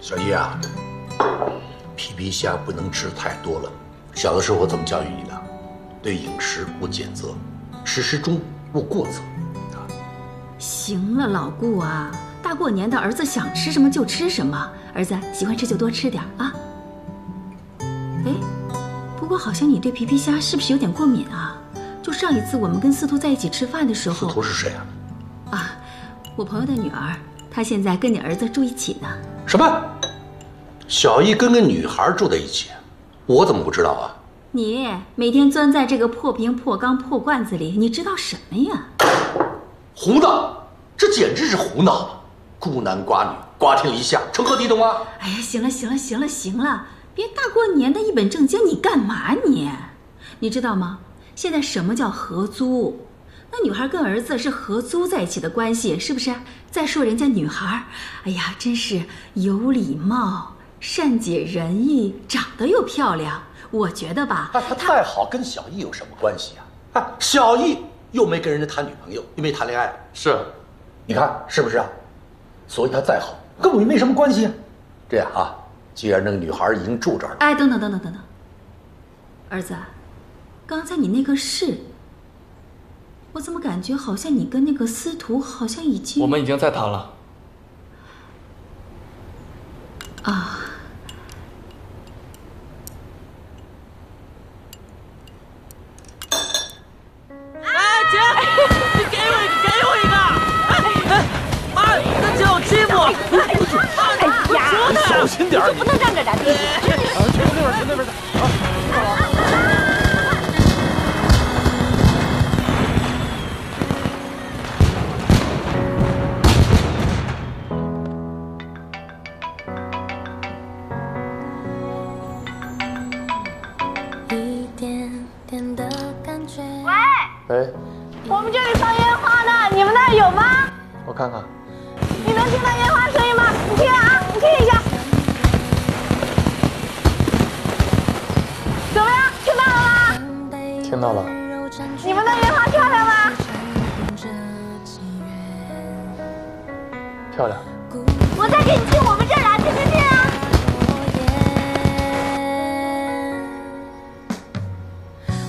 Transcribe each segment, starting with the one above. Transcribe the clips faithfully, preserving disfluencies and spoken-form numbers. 小姨啊，皮皮虾不能吃太多了。小的时候我怎么教育你的？对饮食不拣择，吃适中，勿过则。啊，行了，老顾啊，大过年的，儿子想吃什么就吃什么，儿子喜欢吃就多吃点啊。哎，不过好像你对皮皮虾是不是有点过敏啊？就上一次我们跟司徒在一起吃饭的时候，司徒是谁啊？啊，我朋友的女儿，她现在跟你儿子住一起呢。什么？小姨跟个女孩住在一起，我怎么不知道啊？你每天钻在这个破瓶、破缸、破罐子里，你知道什么呀？胡闹！这简直是胡闹！孤男寡女，瓜天离下，成何体统啊！哎呀，行了，行了，行了，行了，别大过年的一本正经，你干嘛你？你知道吗？现在什么叫合租？那女孩跟儿子是合租在一起的关系，是不是？再说人家女孩，哎呀，真是有礼貌、善解人意，长得又漂亮。我觉得吧，她再好跟小易有什么关系啊？啊，小易又没跟人家谈女朋友，又没谈恋爱。是，你看是不是啊？所以她再好跟我也没什么关系啊。这样啊，既然那个女孩已经住这儿了，哎，等等等等等等，儿子，刚才你那个是？我怎么感觉好像你跟那个司徒好像已经……我们已经在谈了。啊，哎姐，你给我一个，给我一个！哎，妈，这叫欺负！哎呀，你小心点儿，你不能站这儿，弟弟。啊，去那边，去那边去。啊。 喂，我们这里放烟花呢，你们那儿有吗？我看看，你能听到烟花声音吗？你听啊，你听一下，怎么样？听到了吗？听到了。你们的烟花漂亮吗？漂亮。我再给你听我们这儿啊，听听听啊。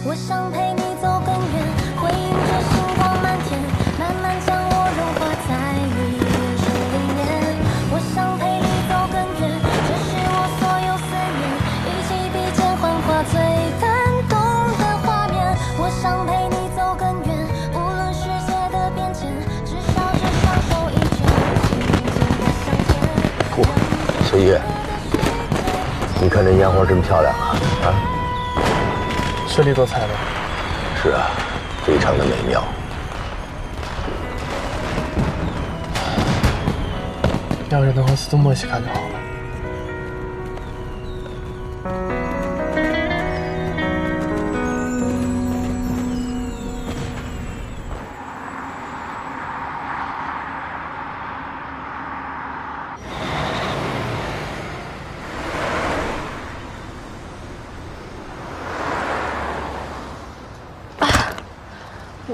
我想陪你走更远，回应着星光满天，慢慢将我融化在你的手里面。我想陪你走更远，这是我所有思念，一起比肩幻化最感动的画面。我想陪你走更远，无论世界的变迁，至少这双手一拳，紧紧的相牵。酷，随意，你看这烟花真漂亮啊！啊。 绚丽多彩吧？是啊，非常的美妙。要是能和司徒默一起看就好了。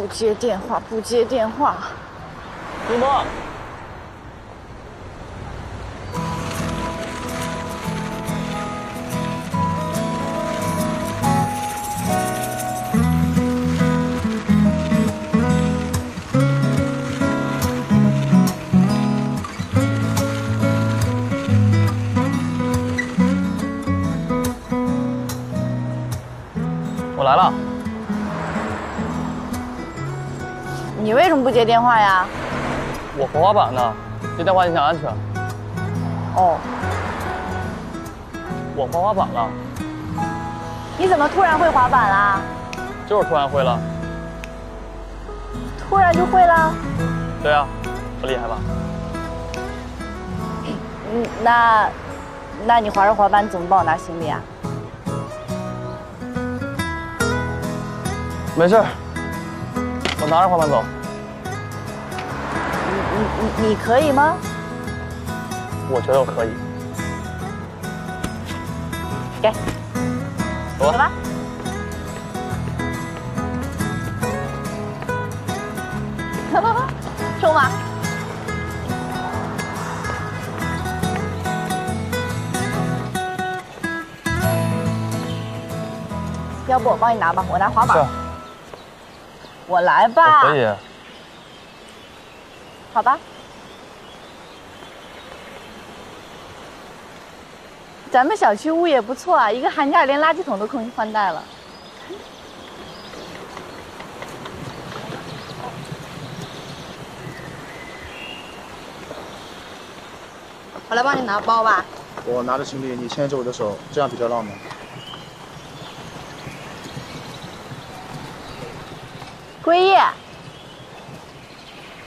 不接电话，不接电话。主播，我来了。 你为什么不接电话呀？我滑滑板呢，接电话影响安全。哦，我滑滑板了。你怎么突然会滑板啦？就是突然会了。突然就会了？对啊，我厉害吧？嗯，那，那你滑着滑板怎么帮我拿行李啊？没事儿。 我拿着滑板走。你你你你可以吗？我觉得我可以。给，走吧。冲吧！要不我帮你拿吧，我拿滑板。我来吧。可以。好吧。咱们小区物业不错啊，一个寒假连垃圾桶都更新换代了。 我来帮你拿包吧。我拿着行李，你牵着我的手，这样比较浪漫。归叶，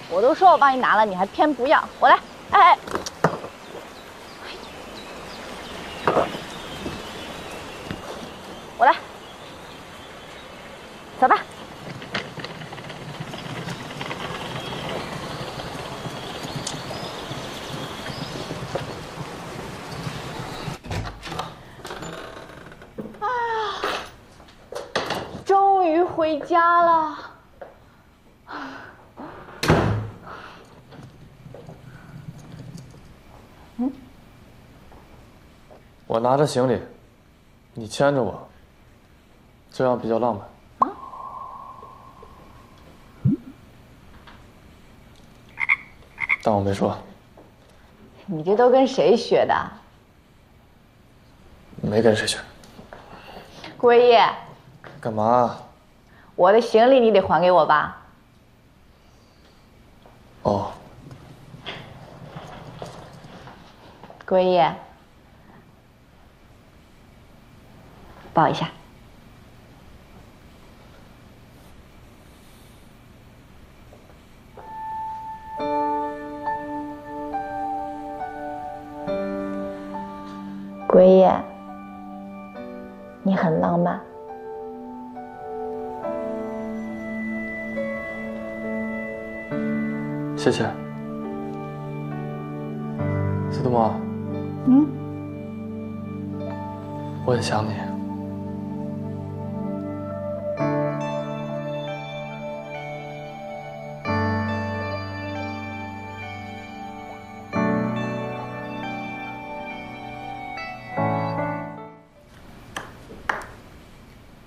我都说我帮你拿了，你还偏不要。我来，哎哎。我来，走吧。 回家了，嗯，我拿着行李，你牵着我，这样比较浪漫。啊？但我没说。你这都跟谁学的？没跟谁学。归叶。干嘛？ 我的行李你得还给我吧。哦。归叶，抱一下。归叶，你很浪漫。 谢谢，司徒梦。嗯，我很想你。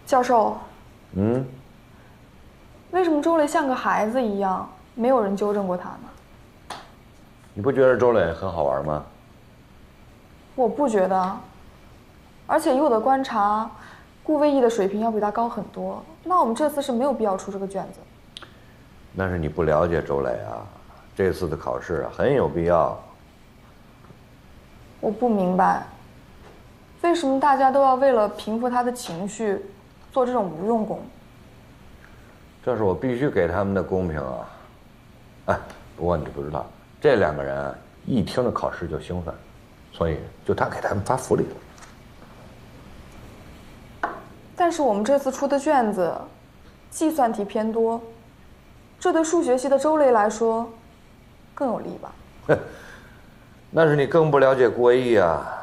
教授。嗯。为什么周磊像个孩子一样？ 没有人纠正过他呢。你不觉得周磊很好玩吗？我不觉得，而且以我的观察，顾魏毅的水平要比他高很多。那我们这次是没有必要出这个卷子。那是你不了解周磊啊，这次的考试啊很有必要。我不明白，为什么大家都要为了平复他的情绪，做这种无用功？这是我必须给他们的公平啊！ 哎，不过你不知道，这两个人一听着考试就兴奋，所以就他给他们发福利了。但是我们这次出的卷子，计算题偏多，这对数学系的周雷来说更有利吧？那是你更不了解郭毅啊。